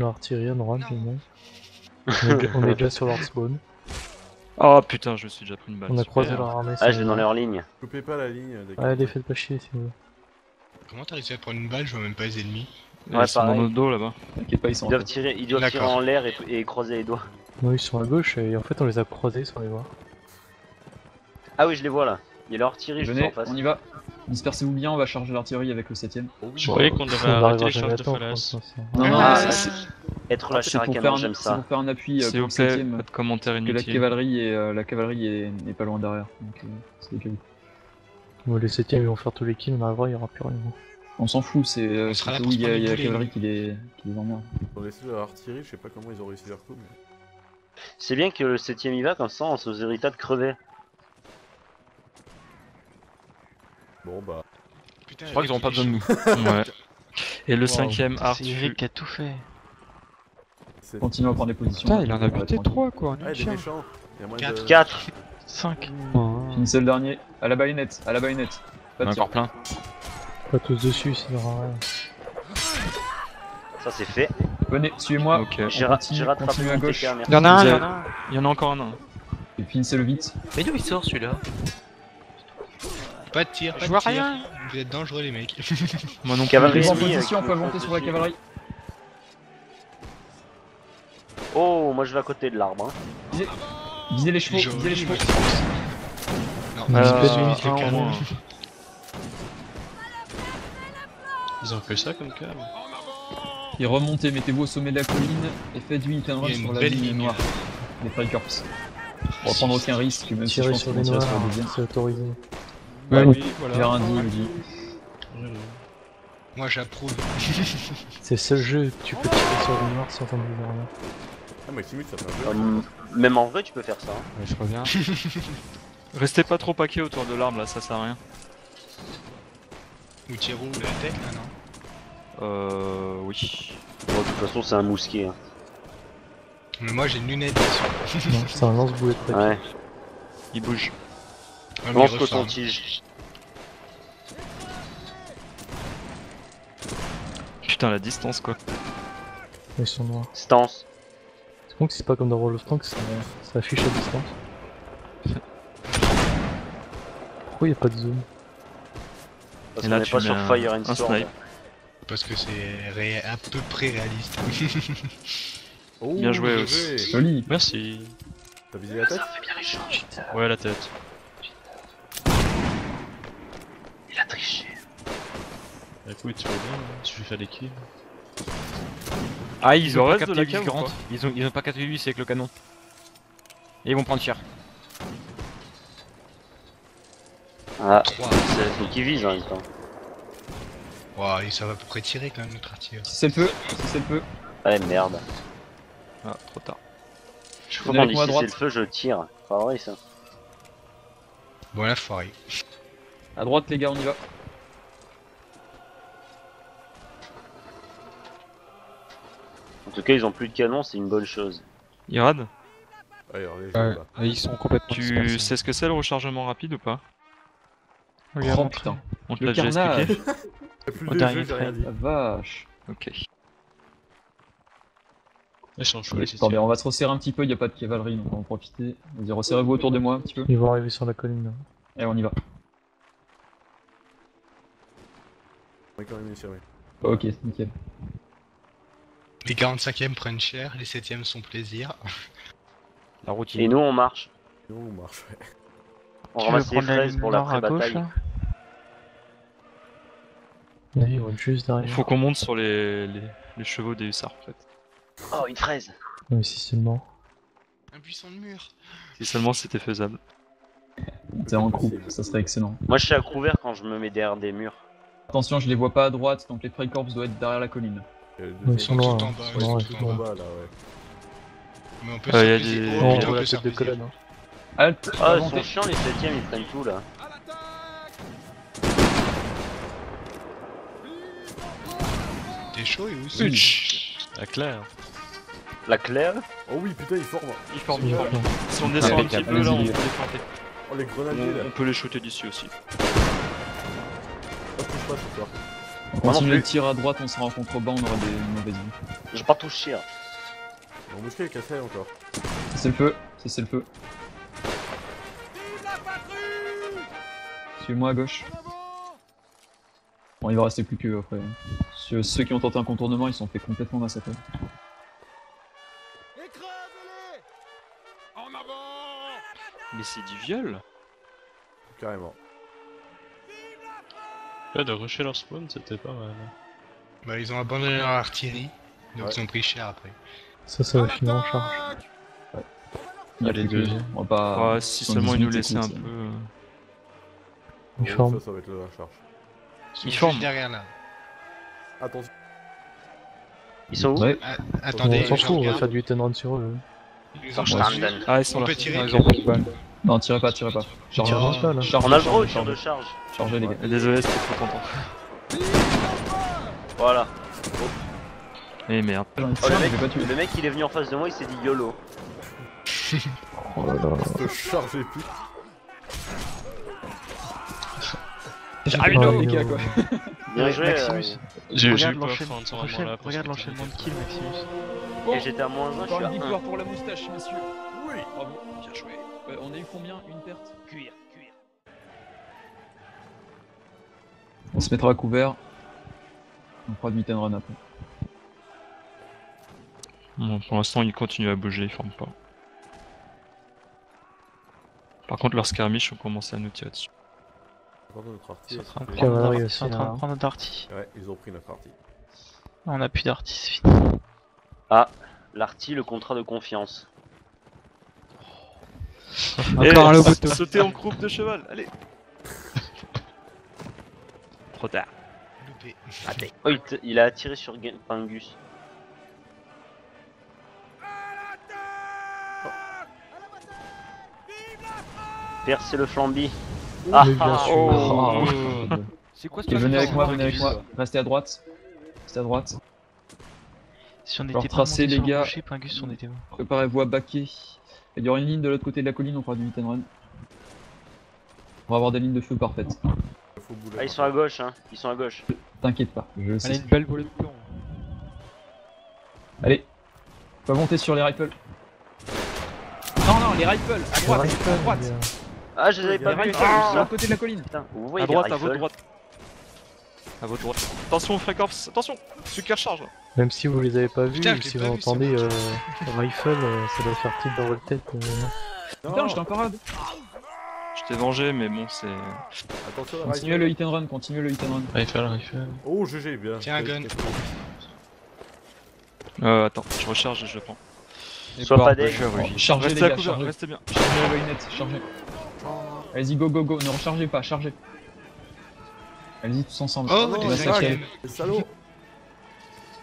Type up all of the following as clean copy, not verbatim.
L'artillerie en run, non. On est déjà sur leur spawn. Oh putain, je me suis déjà pris une balle. On a croisé leur armée. Ah, je vais dans leur ligne. Coupez pas la ligne. Ouais, les faites pas chier si vous voulez. Comment t'as réussi à prendre une balle? Je vois même pas les ennemis. Ouais, ils sont dans notre dos là-bas. T'inquiète pas, ils sont. Ils doivent tirer en l'air et croiser les doigts. Non, ils sont à gauche et en fait on les a croisés sans les voir. Ah oui, je les vois là. Il y a l'artillerie juste en face. On y va. Dispersez-vous bien, on va charger l'artillerie avec le 7ème. Je croyais qu'on devait arrêter les charges de falaise. Non, non, être lâché à canon, j'aime ça. C'est pour faire un appui pour le 7ème. Pas de commentaire inutile. La cavalerie est pas loin derrière. Donc c'est des cailloux. Les 7ème ils vont faire tous les kills, on arrivera, il n'y aura plus rien. On s'en fout, c'est où il y a la cavalerie qui les emmerde. Pour laisser leur artillerie, je sais pas comment ils ont réussi leur coup. C'est bien que le 7ème y va, comme ça on se hérita de crever. Bon bah. Putain, je crois qu'ils auront pas besoin de nous. Ouais. Et le 5ème, Arthur qui a tout fait. Continue à prendre des positions. Putain, il en a buté 3 quoi. Ah, il est méchant. 4, 5. Finissez le dernier. À la baïonnette, à la baïonnette. Il y en a encore plein. Pas tous dessus, sinon rien. Ça c'est fait. Venez, suivez-moi. Okay. J'ai rattrapé à gauche. Il y en a un, il y en a encore un. Et finissez-le vite. Mais d'où il sort celui-là? Pas de tir, je vois rien. Vous êtes dangereux les mecs. Moi non plus. Cavalerie en position, on peut monter sur la cavalerie. Oh, moi je vais à côté de l'arbre. Hein. Visez les chevaux, visez les chevaux. Non, ils ont fait ça comme cave. Et remontez, mettez-vous au sommet de la colline et faites du hit and run sur la ligne noire. Les Fire Corps. Pour prendre aucun risque, même si je pense qu'on tire sur le deuxième, c'est autorisé. Ouais, oui, voilà. Moi j'approuve. C'est ce jeu, tu peux tirer sur le noir sans t'en dire rien. Ah, Maximus, ça fait un peu. Même en vrai, tu peux faire ça. Hein. Ouais, je reviens. Restez pas trop paqués autour de l'arme là, ça sert à rien. Ou tire où la tête là, non? Oui. Bon, de toute façon, c'est un mousquet. Hein. Mais moi j'ai une lunette dessus. C'est un lance-boulet de papier. Ouais. Il bouge. Lance coton-tige. Putain la distance quoi. Ils sont noirs. Distance. C'est con que c'est pas comme dans World of Tanks, ça affiche à distance. Pourquoi y'a pas de zoom? Parce qu'on est pas sur Fire and Storm. Parce que c'est à peu près réaliste. Oh, bien joué aussi. Joli. Merci. T'as visé la tête? Ouais la tête. Triché. Écoute, tu vas bien, je vais faire des kills. Ah, ils ont pas capté 8 grandes. Ils ont pas capté 8, c'est avec le canon. Et ils vont prendre cher. Ah, c'est qui vise en même temps. Waouh, ils savent à peu près tirer quand même notre artillerie. Si c'est peu, si c'est peu. Ah merde. Ah, trop tard. Je crois que si c'est le feu, je tire. Pas vrai ça. Bon, la foirée. À droite les gars, on y va. En tout cas ils ont plus de canon, c'est une bonne chose. Ils radent? Ouais, ils sont complètement. Tu sais ce que c'est le rechargement rapide ou pas? Oh putain, on te l'a déjà expliqué. Au dernier frame. La vache. Ok. Attendez, on va se resserrer un petit peu, il n'y a pas de cavalerie donc on va en profiter. Vas-y, resserrez-vous autour de moi un petit peu. Ils vont arriver sur la colline. Et on y va. Ok, nickel. Les 45e prennent cher, les 7e sont plaisir. La routine. Et nous on marche. Nous on marche, ouais. On ramasse les fraises pour la pré-bataille. Il faut qu'on monte sur les chevaux des hussards en fait. Oh, une fraise. Mais si seulement. Un buisson de mur. Si seulement c'était faisable. T'es en groupe, ça serait excellent. Moi je suis à couvert quand je me mets derrière des murs. Attention, je les vois pas à droite, donc les Freikorps doivent être derrière la colline. Ils sont tout en bas, ils sont tout en bas là, ouais. Mais on peut se faire plaisir. Ah, ils sont chiants les 7ème, ils prennent tout là. T'es chaud et où? La claire. La claire? Oh oui, putain, ils forment. Ils forment, ils forment. Si on descend un petit peu là, on peut les planter. Oh les grenadiers là. On peut les shooter d'ici aussi. Si je tire à droite, on sera en contrebas, on aura des mauvaises vies. J'ai pas touché. Hein. Mon mousquet est cassé encore. C'est le feu, c'est le feu. Suis-moi à gauche. Bon, il va rester plus qu'eux après. Ceux qui ont tenté un contournement, ils sont fait complètement massacrer. Mais c'est du viol! Carrément. Ouais, de rusher leur spawn, c'était pas mal. Bah, ils ont abandonné leur artillerie, donc ouais. Ils ont pris cher après. Ça va finir en charge. Ouais. Il y a les deux. On va pas. Ouais, si seulement ils nous laissaient un peu. Ils forment. Ça va être la charge. Ils forment derrière là. Attention. Ils sont où? Ouais. Attendez, on s'en fout, on va faire du hit and run sur eux. Ils ont ils sont là. Ils ont plus de balles. Non, tirez pas, tirez pas. Chargez pas là. On a le droit au tir de charge. Chargez les gars. Désolé, c'était trop tentant. Voilà. Eh merde. Oh le mec il est venu en face de moi, il s'est dit YOLO. Oh là là. Te charger plus. Carabino les gars quoi. Bien joué Maximus. Regarde l'enchaînement de kills Maximus. Et j'étais à -1, je suis à 1. Victoire pour la moustache, messieurs. Oui. Bravo, bien joué. On a eu combien? Une perte? Cuir. On se mettra à couvert. On fera de meet and run après. Bon, pour l'instant, ils continuent à bouger, ils forment pas. Par contre, leurs skirmish ont commencé à nous tirer dessus. Ils sont en train de prendre notre arty. Ouais, ils ont pris notre arty. On n'a plus d'arty, c'est fini. Ah, l'arty, le contrat de confiance. Encore un poteau. Sauter en croupe de cheval, allez. Trop tard. Loupé. Allez. Oh, il a attiré sur Pingus. Percez le flambi. Ah ah. Oh. C'est quoi ce truc? Venez avec moi, venez avec moi. Restez à droite. Restez à droite. Si on était tracé les gars. Pingus, on était où? Préparez-vous à baquer. Il y aura une ligne de l'autre côté de la colline, on fera du hit and run. On va avoir des lignes de feu parfaites. Ah, ils sont à gauche, hein, ils sont à gauche. T'inquiète pas, je sais. Allez, une belle volée de plomb. Allez, on va monter sur les rifles. Non, les rifles, à droite, rifles, à droite. Ah, je les avais pas vu. Sur l'autre côté de la colline. Putain, vous voyez à droite, à votre droite. À votre droite. Attention, Frécorps, attention, celui qui recharge. Même si vous les avez pas vus, si vous entendez rifle, ça doit faire tilt dans votre tête. Putain, j'étais en parade. Je t'ai vengé, mais bon, c'est. Continuez le hit and run, continuez le hit and run. Rifle. Oh, GG, bien. Tiens, un gun. Attends, je recharge et je le prends. Sois pas deg. Chargez, restez à couvert, restez bien. Chargez le net, chargez. Allez-y, go, go, go, ne rechargez pas, chargez. Allez-y, tous ensemble. Oh, on va s'attaquer.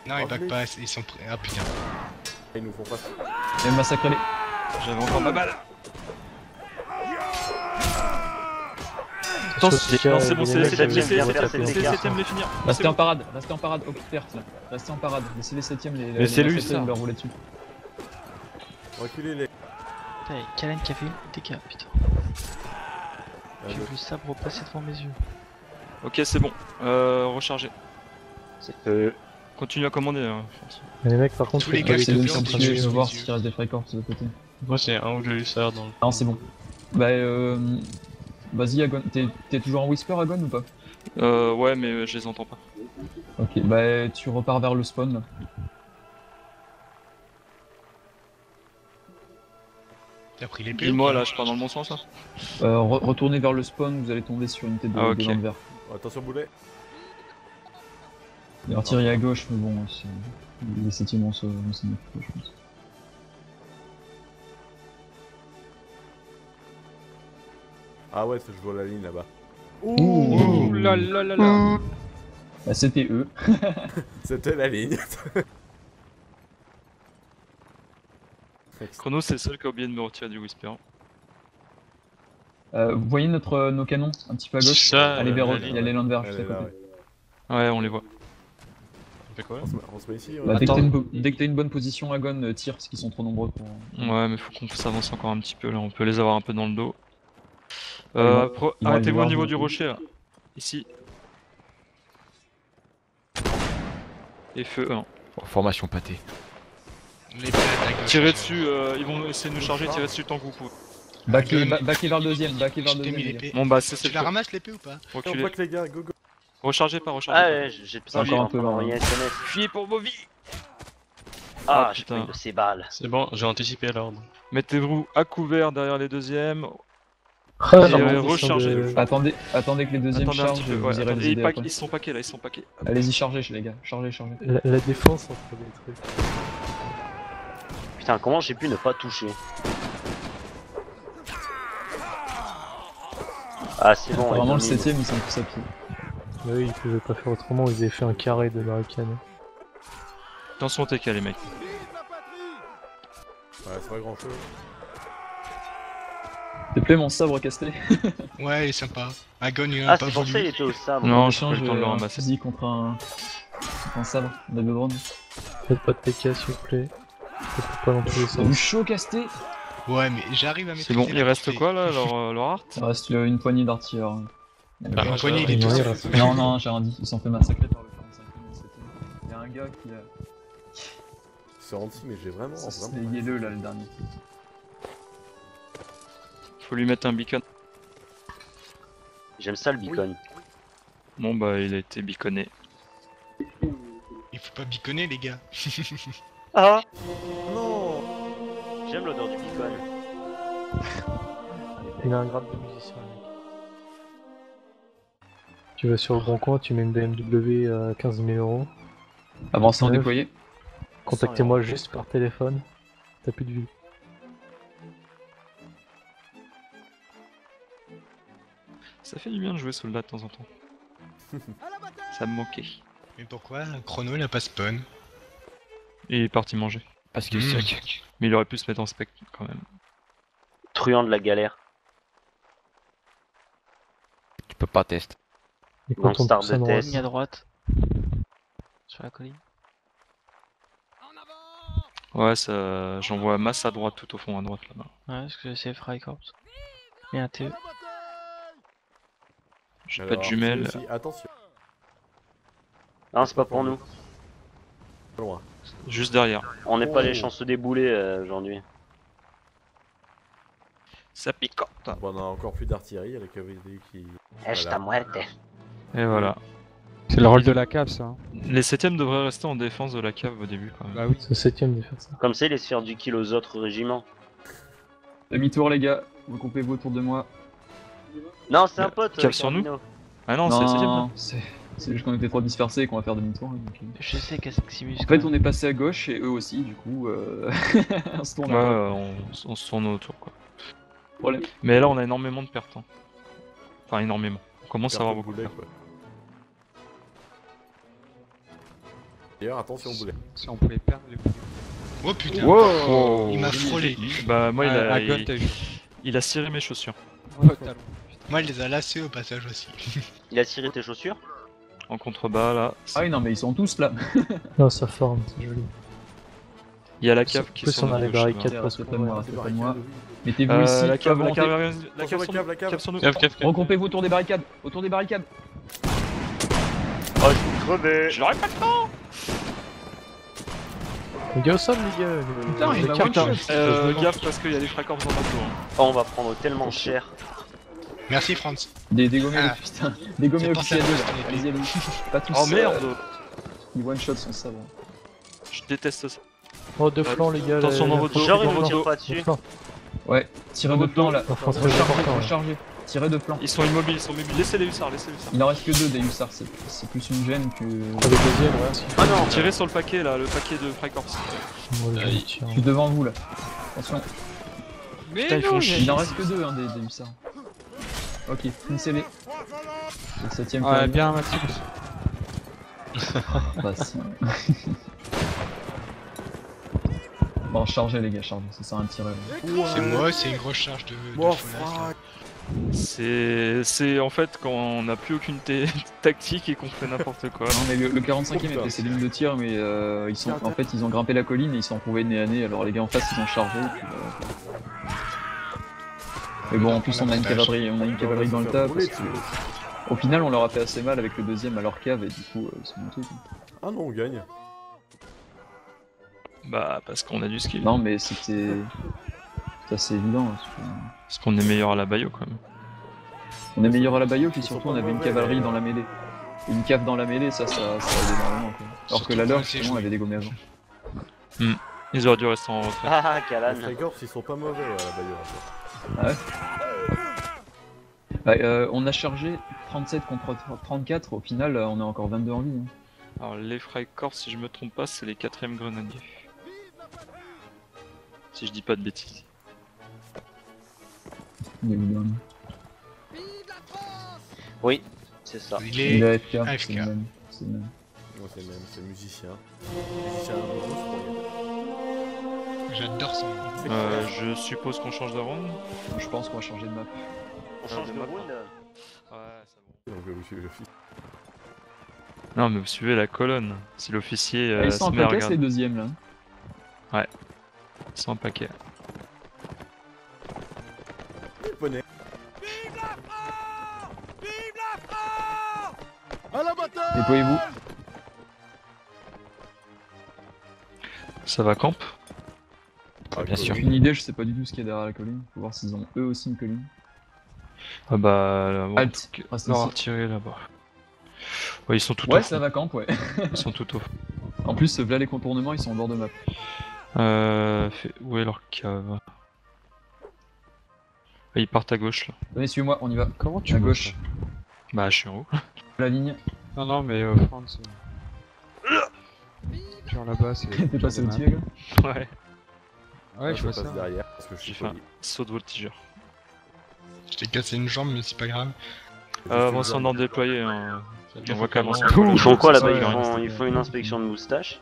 Non, ils back pas, ils sont prêts. Ah putain. Ils nous font pas. Ils massacrent les. J'avais encore ma balle. Attends, c'est bon, c'est les 7ème les finir. Restez en parade, aucune perte là. Restez en parade, laissez les 7ème les. Mais c'est lui ça. Leur rouler dessus. Reculez les. Putain, Kalen qui a fait une TK, putain. J'ai vu le sabre passer devant mes yeux. Ok, c'est bon, recharger. Continue à commander, Franz. Mais les mecs, par contre, tous les gars, ils sont en train de voir s'il reste des fréquences de l'autre côté. Moi, c'est un où j'ai eu ça dans le. Non, c'est bon. Bah, vas-y, Agon. T'es toujours en Whisper, Agon, ou pas? Ouais, mais je les entends pas. Ok, bah, tu repars vers le spawn là. T'as pris les pieds. Et moi, là, je pars dans le bon sens là. Retournez vers le spawn, vous allez tomber sur une tête de l'homme vert. Attention, boulet. Il a retiré à gauche, mais bon, les 7ème on s'en occupe, je pense. Ah ouais, je vois la ligne là-bas. Ouh là là là là. Bah, c'était eux. C'était la ligne. Chrono, c'est le seul qui a oublié de me retirer du Whisper. Vous voyez nos canons un petit peu à gauche? Allez vers eux, il y a les Land Verts juste à côté. Ouais, on les voit. Quoi on se met ici, ouais. Bah, dès que t'as une bonne position, Agon tire parce qu'ils sont trop nombreux pour. Ouais, mais faut qu'on s'avance encore un petit peu là, on peut les avoir un peu dans le dos. Arrêtez-vous au niveau du rocher là. Ici. et feu 1. Oh, formation pâtée. Tirez dessus, ils vont essayer de nous charger, tirez dessus tant que vous pouvez. Backer vers le deuxième, backer vers le deuxième. Bon bah c'est la ramasse l'épée ou pas? Reculez. Rechargez pas, rechargez pas. Ah j'ai besoin encore un peu. Fuyez pour Bobby. Ah j'ai pris de ces balles. C'est bon, j'ai anticipé à l'ordre. Mettez-vous à couvert derrière les deuxièmes. Rechargez. Attendez que les deuxièmes chargent. Ils sont paqués là, ils sont paqués. Allez-y, chargez les gars, chargez, chargez. La défense entre les trucs. Putain, comment j'ai pu ne pas toucher? Ah, c'est bon, vraiment le 7ème, ils sont tous à pied. Bah oui, ils pouvaient pas faire autrement, ils avaient fait un carré de Maricane. Attention, TK les mecs. Ouais, c'est pas grand chose. Te plaît mon sabre casté? Ouais, il est sympa. Agon, il a pas voulu. Ah, c'est pour ça, il était au sabre. Non, on change un fusil contre un sabre de Bebrand. Faites pas de TK, s'il vous plaît. Du chaud casté. Ouais mais j'arrive à mettre. C'est bon, il reste quoi là leur art? Il reste une poignée d'artilleurs. Bah, une poignée il est tout seul. Non non j'ai rien dit, ils s'en fait massacrer par le 45e. Il y a un gars qui a... C'est renti mais j'ai vraiment... C'est Yellow là le dernier. Faut lui mettre un beacon. J'aime ça le beacon. Oui. Bon bah il a été beaconné. Il faut pas beaconner les gars. Ah non. J'aime l'odeur du beacon. Il a un grade de musicien. Tu vas sur le bon coin, tu mets une BMW à 15 000 €. Avancez en déployé. Contactez-moi juste par téléphone. T'as plus de vue. Ça fait du bien de jouer soldat de temps en temps. Ça me manquait. Mais pourquoi Chrono il a pas spawn? Il est parti manger. Parce qu'il est sec. Mais il aurait pu se mettre en spec quand même. Truand de la galère. Tu peux pas tester. Et quand on start de test à droite. Sur la colline. Ouais ça. J'en vois masse à droite, tout au fond à droite là-bas. Ouais, ce que c'est Fry Corps. Et un TE. J'ai pas de jumelles. Attention. Non c'est pas pour nous. Loin. Juste derrière. On n'est pas les chances de débouler aujourd'hui. Ça picote. Bon, on a encore plus d'artillerie avec la VD qui... Voilà. Et voilà. C'est le rôle de la cave ça. Les 7ème devraient rester en défense de la cave au début quand même. Bah oui, c'est 7ème de faire ça. Comme ça, ils laissent faire du kill aux autres régiments. Demi-tour les gars, vous coupez vous autour de moi. Non, c'est un pote. Cave sur nous. Ah non, c'est 7ème. C'est juste qu'on était trop dispersés et qu'on va faire demi-tour. Je sais qu'Aximus. En fait, on est passé à gauche et eux aussi, du coup. On se tourne. Ouais, on se tourne autour quoi. Problème. Mais là, on a énormément de pertes. Hein. Enfin, énormément. On commence à avoir beaucoup de pertes. D'ailleurs, attention au boulet. Si on pouvait perdre les boulets. Oh putain! Wow. Oh. Il m'a frôlé. Bah, moi, il a ciré mes chaussures. Oh, moi, il les a lassés au passage aussi. Il a ciré tes chaussures? En contrebas là. Ah oui non mais ils sont tous là. Non ça forme, c'est joli. Il y a la cave qui sont dans les barricades, passe pas moi, pas moi. Mettez-vous ici. La cave, la cave, la cave sur nous. Regroupez-vous autour des barricades, autour des barricades. Oh je suis crevé. Je n'aurai pas de temps. Les gars au sol les gars. Putain il m'a one-shot. Gaffe parce qu'il y a des fracorps en partout. Oh on va prendre tellement cher. Merci Franz. Dégommez le putain. Dégommez le putain. Allez-y, allez-y. Pas tous. Oh merde. Il one shot son sabre. Je déteste ça. Oh de flanc les gars. Attention dans votre dos. Genre ils ne tirent pas dessus. Ouais. Tirez de flanc là. Rechargez. Tirez de flanc. Ils sont immobiles, ils sont immobiles. Laissez les hussards, laissez les hussards. Il en reste que 2 des hussards. C'est plus une gêne que... Ah non. Tirez sur le paquet là, le paquet de Frycorps. Je suis devant vous là. Attention. Putain ils font chier. Il en reste que 2 des hussards. Ok, une CB. Le 7ème. Ouais, bien Maximus. Bah si. Bon, chargez les gars, chargez, ça sert à tirer. C'est moi, c'est une grosse charge de fenêtre. C'est en fait quand on n'a plus aucune tactique et qu'on fait n'importe quoi. Non mais le 45e était ses lignes de tir mais en fait ils ont grimpé la colline et ils s'en trouvaient nez à nez, alors les gars en face ils ont chargé. Mais bon, en plus on a une cavalerie, dans le tas parce que... Au final on leur a fait assez mal avec le deuxième à leur cave et du coup c'est mon truc. Ah non on gagne. Bah, parce qu'on a du skill. Non, mais c'était... C'est assez évident. Parce qu'on est meilleur à la baio, quand même. On est meilleur à la baio, puis surtout on avait une cavalerie dans la mêlée. Une cave dans la mêlée, ça allait énormément, quoi. Alors surtout que la leur, justement, avait des gommages. Ils auraient dû rester en retrait. Ah, calane. Les gorges, ils sont pas mauvais à la baio. Ouais. Bah, on a chargé 37 contre 34, au final, on a encore 22 en vie. Hein. Alors, les Freikorps, si je me trompe pas, c'est les 4e grenadiers. Si je dis pas de bêtises. Oui, c'est ça. Il est AFK. C'est le même. C'est le même, c'est musicien. J'adore ça. Je suppose qu'on change de round. Je pense qu'on va changer de map. On change de map. Ouais, c'est bon. Non, mais vous suivez la colonne. Si l'officier. Ils sont en paquet, c'est les deuxièmes là. Ouais. Ils sont en paquet. Vive la France! Vive la France! À la bataille! Déployez-vous. Ça va, camp? Ah, bien sûr. J'ai une idée, je sais pas du tout ce qu'il y a derrière la colline. Faut voir s'ils ont eux aussi une colline. Ah bah... Là, bon, alt, reste retiré là-bas. Ouais, ils sont tout au. Ouais, ça va, camp, ouais. Ils sont tout au. En plus, là, les contournements, ils sont en bord de map. Où est leur cave? Ils partent à gauche là. Allez, suis-moi, on y va. Comment tu vas à gauche? Bah, je suis en haut. La ligne. Non, non, mais Franz. Genre là-bas, c'est. T'es passé au tir là? Ouais. Ouais, je vois ça. Derrière, parce que je suis fait un saut de voltigeur. Je t'ai cassé une jambe, mais c'est pas grave. Bon, sans en déployer, hein. On voit qu'avant. Ils font quoi là-bas? Ils font une inspection de moustache?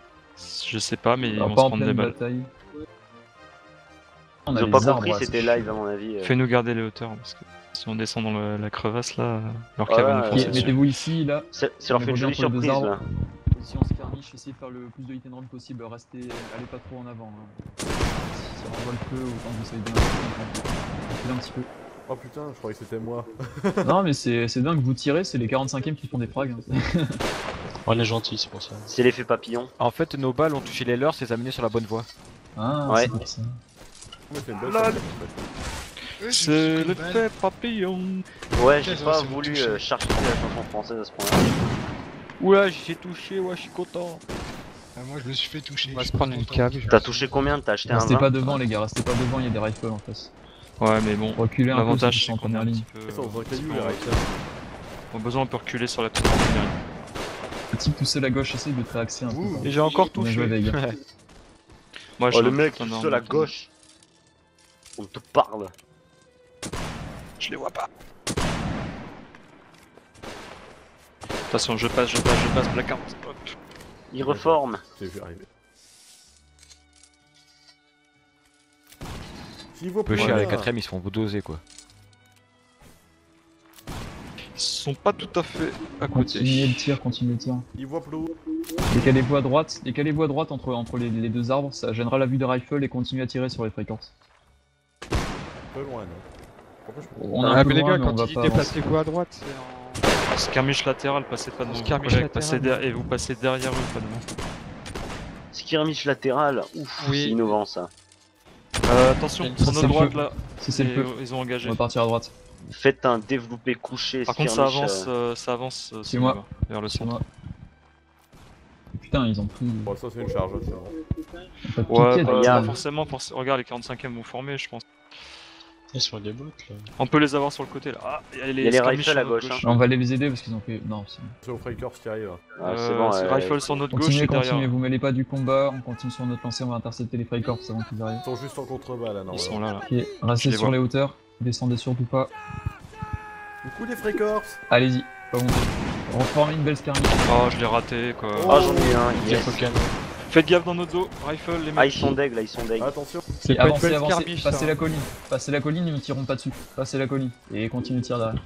Je sais pas, mais ils vont se prendre des balles. Ils ont pas compris, c'était live à mon avis. Fais-nous garder les hauteurs, parce que si on descend dans la crevasse là, leur cabane va nous foncer dessus. Mettez-vous ici, là. Ça leur fait une jolie surprise là. Si on se carniche, essayez de faire le plus de hit and run possible, restez, allez pas trop en avant. Si ça renvoie le feu, autant que vous essayez de bien un petit peu. Oh putain, je croyais que c'était moi. Non, mais c'est dingue, vous tirez, c'est les 45e qui font des frags. On est gentil, c'est pour ça. C'est l'effet papillon. En fait, nos balles ont touché les leurs, c'est amené sur la bonne voie. Ah, ouais. C'est le fait papillon. Ouais, j'ai pas voulu charger la chanson française à ce point-là. Oula, j'ai touché, ouais, je suis content. Ah, moi, je me suis fait toucher. On va se prendre une câble. T'as touché combien? T'as acheté un? Restez pas devant, les gars, restez pas devant, il y a des rifles en face. Ouais, mais bon, l'avantage c'est qu'on est en ligne. On a besoin, on peut reculer sur la petite ligne. Petit poussé à la gauche, essaye de te réaxer un peu. Et j'ai encore touché. Moi, je le mec poussé à la gauche. On te parle. Je les vois pas. Attention, je passe, Blacko. Hop. Il reforme. J'ai vu arriver. Peu cher, les 4e, ils se font doser quoi. Ils sont pas tout à fait à côté. Continuez le tir. Ils voient plus haut. Décalez-vous à droite, entre les deux arbres, ça gênera la vue de rifle et continuez à tirer sur les fréquences. Loin, on a un peu les gars, quand il dit déplacez-vous à droite, c'est en skirmish latéral, passez pas devant. Et vous passez derrière eux, pas devant. Skirmish latéral, ouf, oui. C'est innovant ça. Attention, sur notre droite là, ils ont engagé. On va partir à droite. Faites un développé couché. Par contre, ça avance vers le centre. Putain, ils ont pris. Bon, ça c'est une charge. Ouais, forcément, regarde les 45e vont former, je pense. Sur les bottes, là. On peut les avoir sur le côté là. Ah, il y a les rifles à la gauche. Hein. On va les aider parce qu'ils ont fait. Non, c'est au Freikorps qui arrive. C'est bon, rifle sur notre gauche. Continuez, vous mêlez pas du combat. On continue sur notre lancée. On va intercepter les Freikorps avant qu'ils arrivent. Ils sont juste en contrebas là. Non, ils sont là. Là. Okay. Restez sur les hauteurs. Descendez surtout pas. Du coup, les Freikorps. Allez-y. On forme une belle skirmish. Oh, je l'ai raté quoi. Ah, j'en ai un. Il est. Faites gaffe dans notre dos, rifle les mecs. Ah, ils sont deg. Attention. Avancez, passez la colline. Passez la colline, ils ne tireront pas dessus. Passez la colline et continuez de tirer derrière.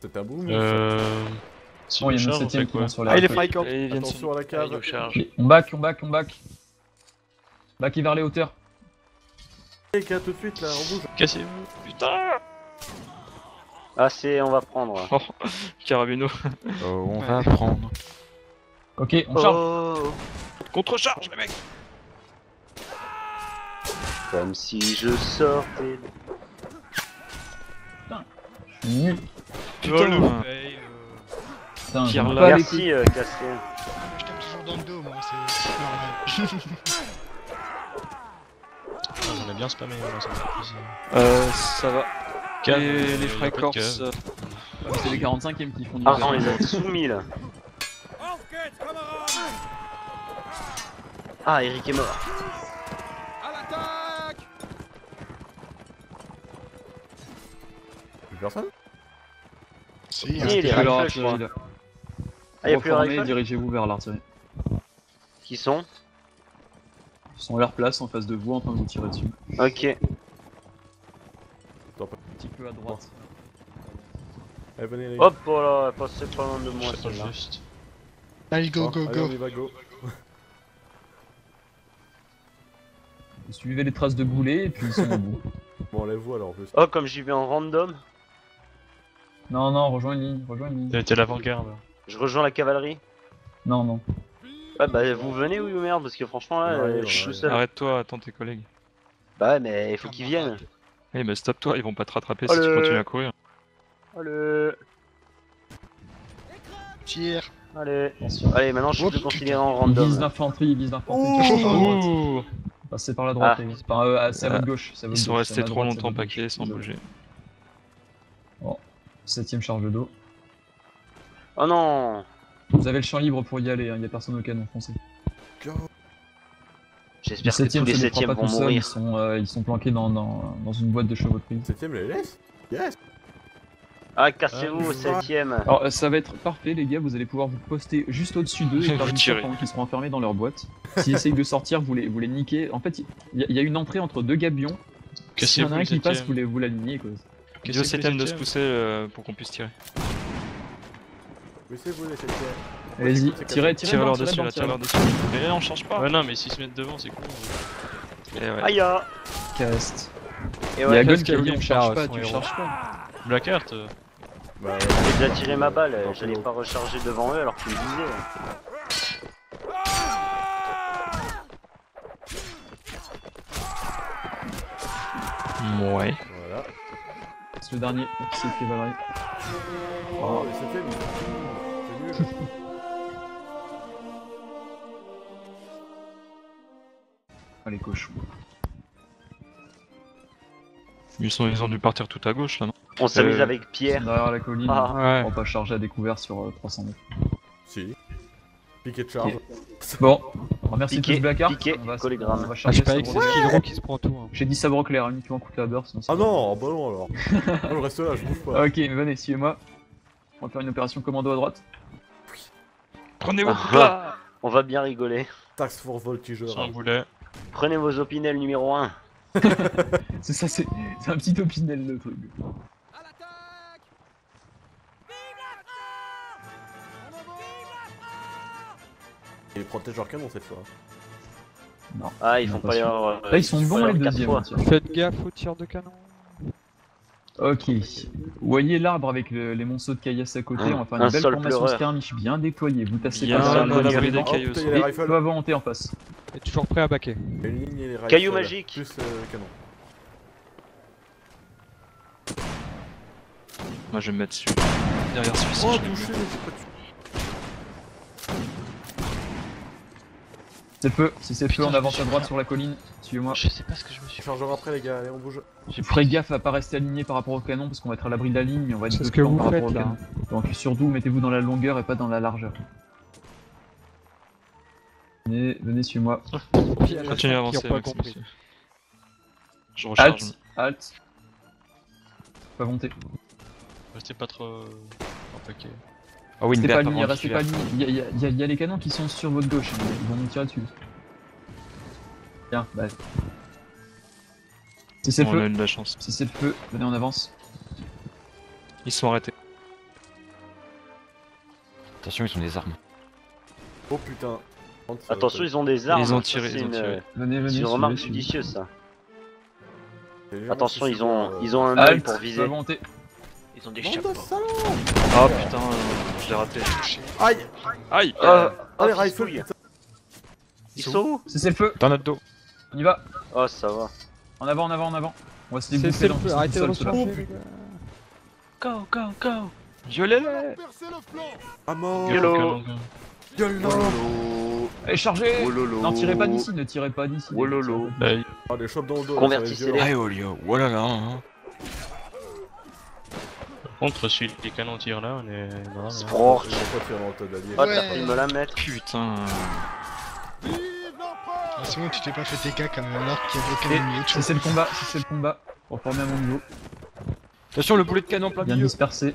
C'est un boom. Bon, il y a nos 7e qui vont sur la. Ah, il est Freikorps. Attention à la cave. On back. Backez vers les hauteurs. Les gars, tout de suite là, on bouge. Cassez-vous, putain. Ah, c'est. On va prendre. Carabino. On va prendre. Ok, on charge. Contre-charge, les mecs. Comme si je sortais... Putain. Nul. Putain, le fail. Putain, tire là. Merci, Cassé. Je tape toujours dans le dos, moi, c'est normal. On a bien spammé, là, ça fait plaisir. Ça va. Les Fray Corps. C'est les 45e qui font du... Ah, on les a soumis, là. Ah, Eric est mort. Personne ? Si, il y a plus l'artillerie, je crois. Ah, il y a plus l'artillerie. Dirigez-vous vers l'artillerie. Qui sont ? Ils sont à leur place en face de vous en train de vous tirer dessus. Ok. Un petit peu à droite. Allez, venez, les gars. Hop, voilà, passez pas loin de moi, c'est juste. Allez, go, go, go. Allez, on y va, go. Vous suivez les traces de boulet et puis ils sont au bout. Bon, enlève-vous alors, en plus. Oh, comme j'y vais en random. Non, non, rejoins une ligne, rejoins une ligne. T'es l'avant-garde. Je rejoins la cavalerie. Non, non. Ah bah vous venez ou merde, parce que franchement là, ouais, je suis tout seul. Arrête-toi, attends tes collègues. Bah mais il faut qu'ils viennent. Eh hey, mais stop toi, ils vont pas te rattraper si tu continues à courir. Allez. Tire. Allez. Attention. Allez, maintenant je peux continuer en random. Vise d'infanterie, vise d'infanterie. Oh, c'est par la droite, c'est par à votre gauche. Ils sont restés trop longtemps paqués sans bouger. Bon, 7ème charge d'eau. Oh non. Vous avez le champ libre pour y aller, hein. Y'a personne au canon, foncez. J'espère que tous les 7ème vont mourir. Ils sont planqués dans une boîte de chevauterie. 7ème, les laisse. Yes. Ah, cassez-vous, 7ème. Alors, ça va être parfait, les gars, vous allez pouvoir vous poster juste au-dessus d'eux et faire une tirée pendant qu'ils seront enfermés dans leur boîte. S'ils essayent de sortir, vous les niquez. En fait, il y a une entrée entre deux gabions. S'il y en a un qui passe, vous l'alignez. Dis au 7ème de se pousser pour qu'on puisse tirer. Poussez-vous les 7ème. Allez-y, tirez leur dessus, là, tirez leur dessus. Mais là on change pas. Ouais, non, mais s'ils se mettent devant, c'est cool. Aïe. Cast. Et ouais, Agon qui a dit on charge pas, tu charges pas. Blackheart. Bah ouais. J'ai déjà tiré ma balle, j'allais pas recharger devant eux alors qu'ils me disaient. Ouais. Voilà. C'est le dernier, c'est le cavalerie. Oh, mais c'était nul. C'est nul. Allez, cochons. Ils ont dû partir tout à gauche là, non? On s'amuse avec Pierre. Derrière la colline, ouais. On va pas charger à découvert sur 300 mètres. Si. Piqué de charge. Bon, merci tous Blackheart. On va charger sur Skidro qui se prend tout. Hein. J'ai dit sabre clair, uniquement coup de la beurre. Sinon ah non, ballon alors. Je reste là, je bouge pas. Ok, mais venez, suivez-moi. On va faire une opération commando à droite. Oui. Prenez vos bas. On va bien rigoler. Tax Force Voltigeur. Prenez vos opinels numéro 1. C'est ça, c'est un petit opinel le truc. Ils protègent leur canon cette fois. Non. Ah, ils font pas leur... Là, ils sont bons les deuxièmes. Faites gaffe au tir de canon. Ok. Voyez l'arbre avec les monceaux de caillasse à côté. On va faire une belle formation skirmish bien déployée. Vous tassez bien les cailloux. Et peu avancé en face. Et toujours prêt à baquer. Caillou magique. Plus canon. Moi, je vais me mettre dessus. Derrière celui-ci. Oh, touché. C'est peu, si c'est peu, on avance à droite sur la colline, suivez-moi. Je sais pas ce que je me suis... On chargera après les gars, allez on bouge. Faites gaffe à pas rester aligné par rapport au canon parce qu'on va être à l'abri de la ligne et on va être deux par rapport au canon. Donc surtout, mettez-vous dans la longueur et pas dans la largeur. Venez, suivez-moi. Continuez à avancer, Maximus. Je recharge. Halt. Pas monter. Restez pas trop... attaqué. Ah oui, restez pas ligne, restez pas ligne. Il y a les canons qui sont sur votre gauche, ils vont nous tirer dessus. Bien, bah. Si c'est le feu, on a eu de la chance. Si c'est le feu, venez on avance. Ils sont arrêtés. Attention, ils ont des armes. Oh putain. Attention, ils ont des armes. Ils ont tiré, ils ont tiré. C'est une remarque judicieuse ça. Attention, ils ont un œil pour viser. Ils ont des chapeaux. Ah oh, putain, je l'ai raté. Aïe. Aïe. Ah les rifles. Ils sont où? C'est le feu. Dans notre dos. On y va. Oh ça va. En avant, en avant, en avant. On va se débouffer dans le arrêtez de se chercher. Go, go, go. Je l'ai là. Ah mort. Yolo. Yolo. Et chargez. Non, tirez pas d'ici, ne tirez pas d'ici. Wololo. Ah, les chopes dans le dos. Convertissez-les. Ah, Olio. Wolala. Contre si les canons tirent là, on est grave. Sprort. Ah, t'as pris me la mettre. Putain. C'est bon, tu t'es pas fait TK comme un arc qui avait des canons. C'est le combat, c'est le combat. Pour former à mon niveau. Attention, le boulet de canon plein milieu. Bien dispersé.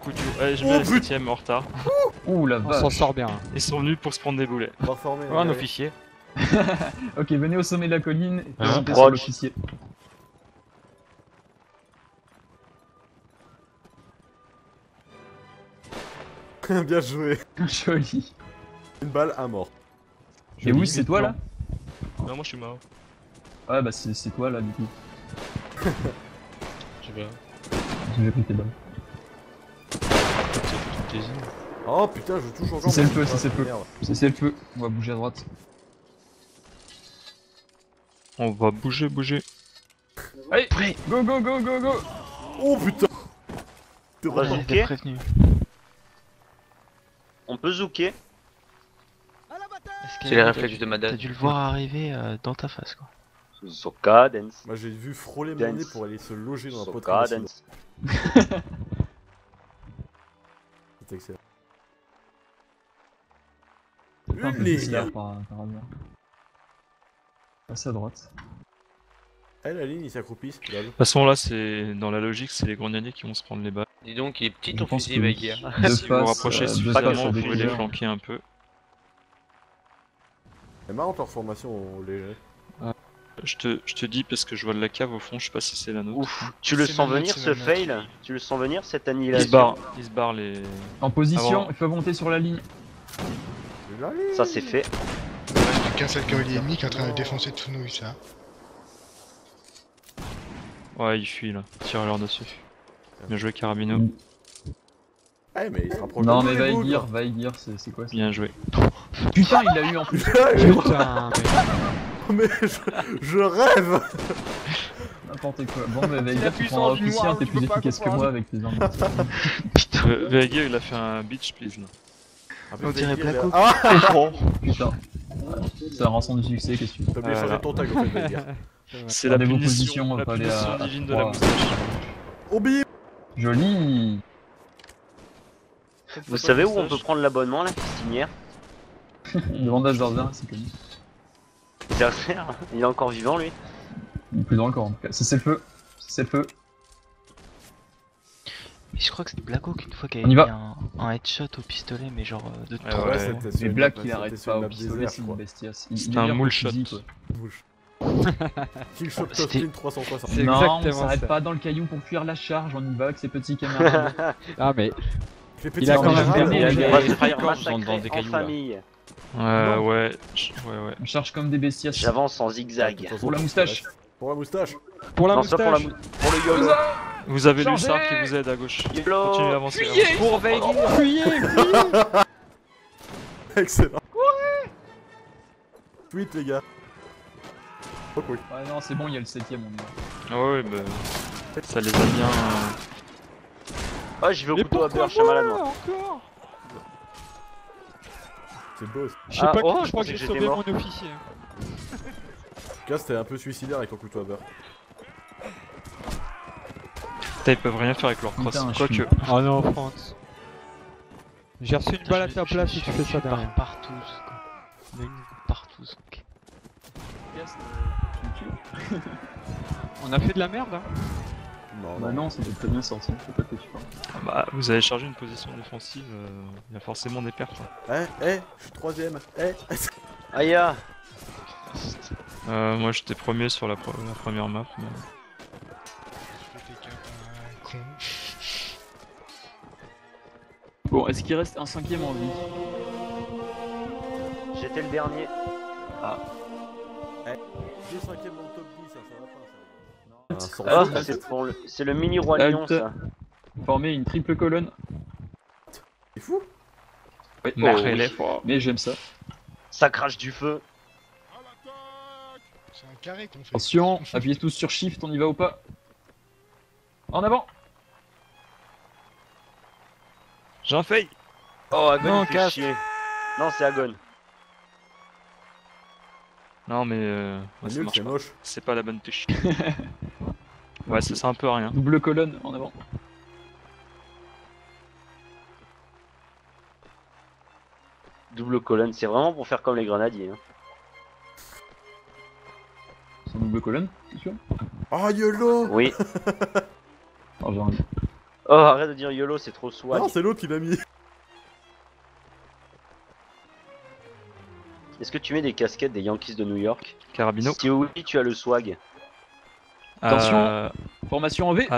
Coup de... Ouais, je mets le 7ème en retard. Ouh la vache. On s'en sort bien. Ils sont venus pour se prendre des boulets. On va former un officier. Ok, venez au sommet de la colline et montez sur l'officier. Bien joué. Joli. Une balle, un mort. Et oui, c'est toi là? Non, moi je suis mort. Ouais, bah c'est toi là du coup. Je sais pas. J'ai pris tes balles. Oh putain, je touche encore. C'est le feu, c'est le feu. C'est le feu. On va bouger à droite. On va bouger, bouger. Allez, prêt. Go, go, go, go, go. Oh putain. T'es prévenu. On peut zouker. C'est les réflexes de madame. T'as dû le voir arriver dans ta face quoi. Soka dance. Moi j'ai vu frôler mon nez pour aller se loger dans un pot de cristal. C'est excellent. Putain, passe à droite. Eh la ligne ils s'accroupissent. De toute façon là c'est dans la logique c'est les grenadiers qui vont se prendre les balles. Dis donc il est petit ton fusil Vaegir. Si vous vous rapprochez suffisamment vous pouvez les flanquer un peu. C'est marrant leur formation léger. Je te dis parce que je vois de la cave au fond, je sais pas si c'est la nôtre. Ouf, tu le sens venir ce fail? Tu le sens venir cette annihilation? Il se barre les... En position, il faut monter sur la ligne. Ça c'est fait. Il reste qu'un seul cavalier ennemi qui est en train de défoncer tout nous ça. Ouais il fuit là, tire leur dessus. Bien joué Carabino. Ah mais il se rapproche. Non mais Vaegir, Vaegir c'est quoi ça? Bien joué. Putain il l'a eu en plus. Putain mais je rêve. N'importe quoi. Bon mais Vaegir tu prends un officier, t'es plus efficace que moi avec tes armes. Putain Vaegir il a fait un bitch please là. On dirait Blacko. Ah putain. C'est la rançon du succès qu'est-ce que tu fais? T'as bien changé ton tag au fait Vaegir. C'est la déposition divine de la moustache. Oh bim. Joli. Vous savez où on peut prendre l'abonnement la pistinière? Demande à Jordan, c'est connu. Il est encore vivant lui? Il est plus dans le corps en tout cas. C'est le feu. C'est le feu. Mais je crois que c'est Blacko qu'une fois qu'il a mis un headshot au pistolet, mais genre de tout. Mais Black il arrête pas au pistolet, c'est une bestiasse. C'est un moule shot. Killshot Tostin 360. Non, on s'arrête pas dans le caillou pour fuir la charge, on y va avec ces petits camarades. Ah mais... Il a quand même des cailloux là. Ouais. On charge comme des bestias. J'avance en zigzag. Pour la moustache. Pour la moustache. Pour la moustache. Pour le yolo. Vous avez le sar qui vous aide à gauche. Continuez à avancer. Pour Vaegir. Fuyez. Excellent. Courez. Tweet les gars. Oh oui. Ah non c'est bon il y a le 7ème on est là. Ouais bah... Ça les a bien... Ah je vais au couteau à beurre, chamalade moi. C'est beau. Je sais pas quoi, je crois que j'ai sauvé mon officier. Casse t'es un peu suicidaire avec ton couteau à beurre. Putain ils peuvent rien faire avec leur cross, quoique. Oh non Franz. J'ai reçu une balle à ta place si tu fais ça derrière. Partout quoi. Partout ok. On a fait de la merde hein. Non, bah non, c'était très bien sorti, je sais pas que tu parles. Bah vous avez chargé une position défensive, il y a forcément des pertes. Hein. Je suis 3ème, Aïe. Moi j'étais premier sur la première map mais... Bon, est-ce qu'il reste un 5ème en vie? J'étais le dernier. Ah. J'ai 5ème dans le top 10, ça va pas. Ah, c'est le mini roi lion ça. Former une triple colonne. C'est fou. Ouais, mais j'aime ça. Ça crache du feu. C'est un carré qu'on fait. Attention, appuyez tous sur Shift, on y va ou pas? En avant. J'en fais. Oh, Agon, casse. Non, c'est Agon. Non, mais ouais, ça marche pas. C'est pas la bonne touche. Ouais, ça sert un peu à rien. Double colonne en avant. Double colonne, c'est vraiment pour faire comme les grenadiers. Hein. C'est une double colonne, c'est sûr. Oh, YOLO. Oui. Oh, genre... oh, arrête de dire YOLO, c'est trop swag. Non, c'est l'autre qui l'a mis. Est-ce que tu mets des casquettes des Yankees de New York? Carabino. Si oui, tu as le swag. Attention, formation en V.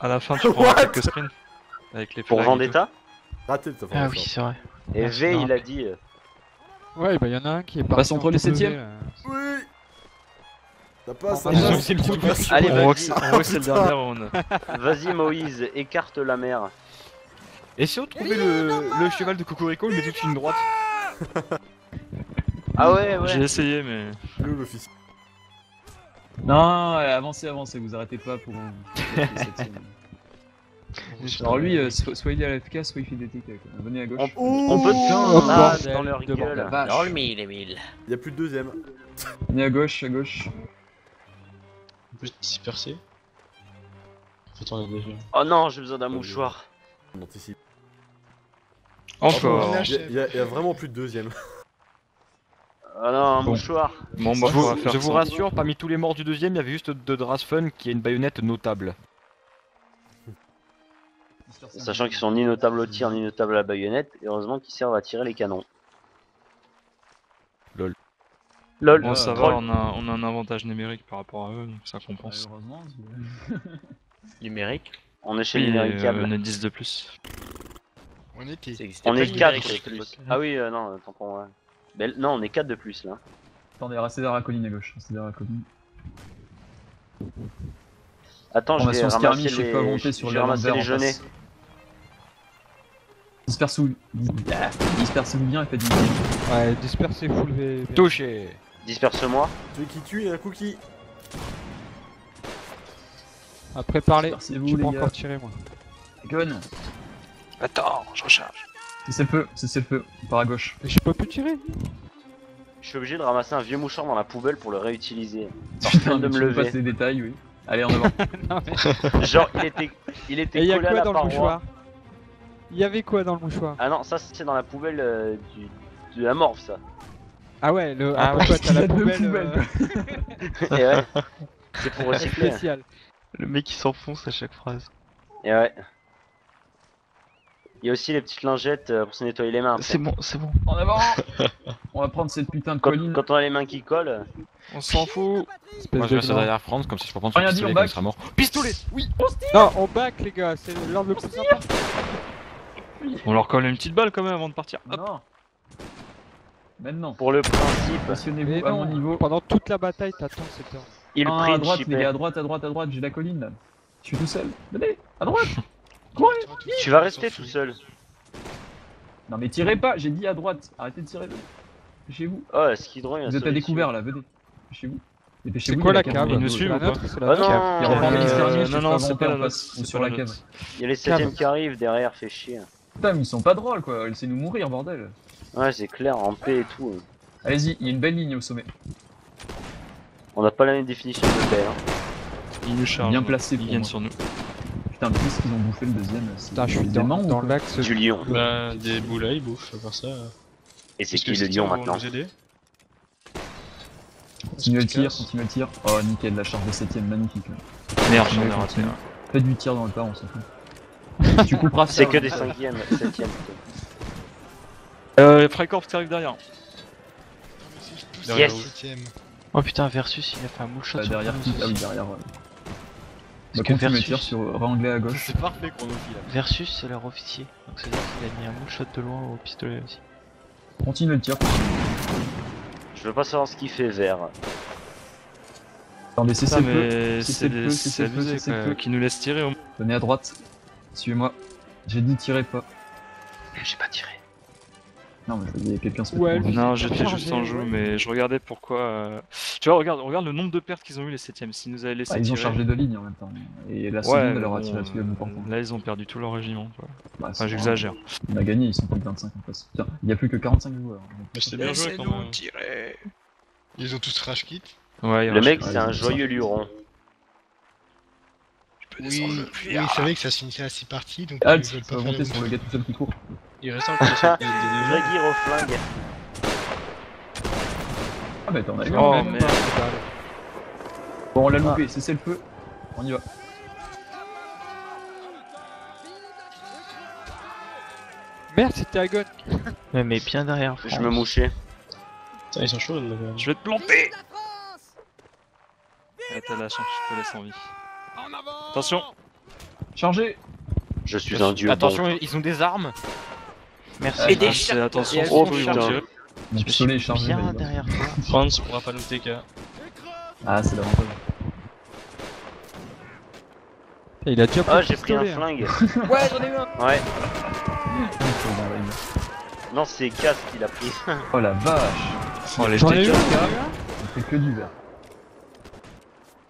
À la fin, tu prends quelques sprints. Avec les pour Vendetta. Raté de ta formation. Ah oui, c'est vrai. Et V, il a dit... Ouais, bah y'en a un qui est parti entre les 7ème. Oui. T'as pas ça. Allez, vas-y, c'est le dernier round. Vas-y, Moïse, écarte la mer. Et si on trouvait le cheval de Cocorico, il met toute une droite. Ah ouais, ouais. J'ai essayé, mais... l'office. Non, avancez, avancez, vous arrêtez pas pour... Alors lui, soit il est à l'FK, soit il fait des TK. Venez à gauche. On peut te dans leur gueule. Dans le mille et mille. Il y a plus de deuxième. Venez à gauche, à gauche. On peut se disperser. Faut tourner déjà. Oh non, j'ai besoin d'un mouchoir. On anticipe. Encore. Il y a vraiment plus de deuxième. Ah non, un mouchoir. Bon, moi, je vous rassure, parmi tous les morts du deuxième, il y avait juste de Drasfun qui a une baïonnette notable. Sachant qu'ils sont ni notables au tir, ni notables à la baïonnette, et heureusement qu'ils servent à tirer les canons. Lol. Lol. Bon, ça va, on a un avantage numérique par rapport à eux, donc ça compense. Heureusement. Numérique. On est chez les numéricables. On est 10 de plus. On est 4 de plus. Ah oui, non, tant pour moi. Ben, non, on est 4 de plus là. Attendez, restez derrière la colline à gauche. Restez derrière la colline. Attends, je vais ramasser les genêts. Dispersez-vous bien et faites du bien. Ouais, dispersez-vous le V. Touché. Disperse-moi. Celui qui tue, il a un cookie. Après parler, je peux encore tirer moi. Gun. Attends, je recharge. C'est le feu, par à gauche. Mais j'ai pas pu tirer. Je suis obligé de ramasser un vieux mouchoir dans la poubelle pour le réutiliser. Putain, de me lever. Passer les détails, oui. Allez, en avant. Non, mais... genre, il était collé à la paroi. Il y avait quoi dans le mouchoir? Ah non, ça c'est dans la poubelle de la morphe, ça. Ah ouais, le... ah ouais, t'as la poubelle. Et ouais, c'est pour recycler. Spécial. Le mec qui s'enfonce à chaque phrase. Et ouais. Il y a aussi les petites lingettes pour se nettoyer les mains. C'est bon, c'est bon. En avant. On va prendre cette putain de colline. Quand on a les mains qui collent, on s'en fout. Moi je vais rester derrière Franz, comme si je peux prendre son pistolet, comme il sera mort. Pistolet. Oui. Non, on back les gars, c'est l'ordre le plus sympa. On leur colle une petite balle quand même avant de partir. Hop. Non. Maintenant. Pour le principe. Positionnez-vous à mon niveau. Pendant toute la bataille, t'attends cette heure. Il prend à droite, les gars, à droite, à droite, à droite. J'ai la colline là. Je suis tout seul. Venez, à droite. Ouais, tu vas rester tout seul. Non mais tirez pas, j'ai dit à droite, arrêtez de tirer. Chez vous. Oh, skidron, vous êtes à découvert là, venez. Chez vous. C'est quoi la cave? Il nous suit ou pas? Non, non, c'est pas la nôtre. Sur la cave. Il y a les 7ème qui arrivent derrière, fait chier. Putain, mais ils sont pas drôles quoi, laissez nous mourir, bordel. Ouais, c'est clair, en paix et tout. Allez-y, il y a une belle ligne au sommet. On n'a pas la même définition de paix. Ils nous chargent. Bien placés, ils viennent sur nous. Putain, mais qu'est-ce qu'ils ont bouffé le deuxième? Putain, je suis dans l'axe du lion. Bah, des boules ils bouffent, à part ça. Et c'est qui le lion maintenant? Continue le tir, continue le tir. Oh, nickel, la charge de 7ème, magnifique. Merde, j'en ai raté. Fais du tir dans le tas, on s'en fout. Tu couperas ça. C'est que des 5ème, 7ème. Freikorps qui arrive derrière. Yes! Oh putain, Versus, il a fait un moule shot. Derrière qui? Ah oui, derrière. Parce que Versus sur anglais à gauche. C'est parfait qu'on nous dit là. Versus c'est leur officier. Donc c'est à dire qu'il a mis un moonshot de loin au pistolet aussi. Continue le tir. Je veux pas savoir ce qu'il fait vert. Attendez, c'est ça mais c'est le feu qui nous laisse tirer au moins. Venez à droite. Suivez-moi. J'ai dit tirez pas. J'ai pas tiré. Non, mais je dis Pépin, c'est ouais, non, j'étais juste en jeu, ouais. Mais je regardais pourquoi. Tu vois, regarde le nombre de pertes qu'ils ont eu les 7ème. S'ils nous avaient laissé. Ah, ils tirer... ont chargé deux lignes en même temps. Et la seconde, elle leur a tiré dessus à bout portant. Là, ils ont perdu tout leur régiment. Bah, enfin, j'exagère. On a gagné, ils sont plus de 25 en face. Tiens, il n'y a plus que 45 joueurs. C'est bien joué quand même. Ils ont tous rage kit. Ouais, le mec, c'est un joyeux luron. Oui, il savait que ça s'initiait à 6 parties, donc ils veulent pas monter sur le gars tout seul qui court. Il reste un peu de Dreggy Rofling. Ah bah t'en as eu un. Bon, on l'a loupé, cessez le feu, on y va. Merde, c'était Agon. Mais bien derrière. Je me mouchais. Ils sont chauds là. Je vais te planter. T'as la chance, je te laisse en vie. Attention! Chargez! Je suis un dieu. Attention, ils ont des armes! Merci! Et des chars! Attention, oh putain! Mon pistolet est chargé! Bien derrière toi! Franz pourra pas nous TK! Ah, c'est l'avantage! Il a déjà pris un pistolet! Ah, j'ai pris un flingue! Ouais, j'en ai eu un! Ouais! Non, c'est Cass qui l'a pris! Oh la vache! Oh les TK! On fait que du vert!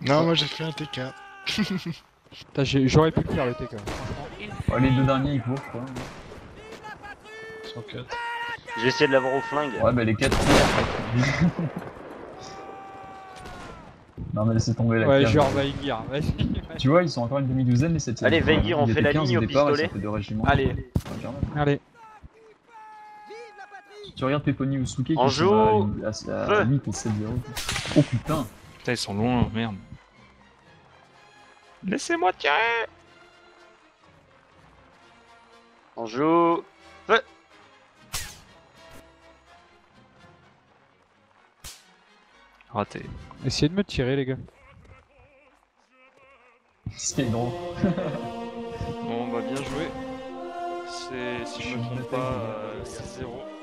Non, moi j'ai fait un TK! J'aurais pu le faire le TK. Oh, les deux derniers ils courent quoi. 104. J'ai essayé de l'avoir au flingue. Ouais, mais les 4 tirs. Non, mais laissez tomber la carte. Ouais, genre Vaegir, vas-y. Tu vois, ils sont encore une demi-douzaine les 7. Allez, Vaegir, on fait la ligne au pistolet. Allez, allez. Tu regardes Péponi Ousouke. En jeu à 8 et 7-0. Oh putain. Putain, ils sont loin, merde. Laissez-moi tirer. On joue. Feu. Raté. Essayez de me tirer les gars. C'était drôle. Bon bah bien joué. C'est si je me trompe pas 6-0.